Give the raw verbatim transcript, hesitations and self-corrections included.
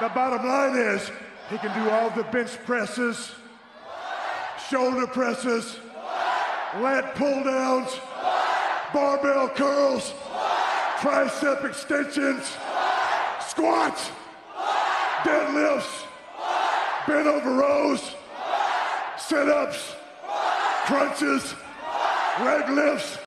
The bottom line is he can do all the bench presses, shoulder presses, lat pull downs, barbell curls, tricep extensions, squats, deadlifts, bent over rows, sit-ups, crunches, leg lifts.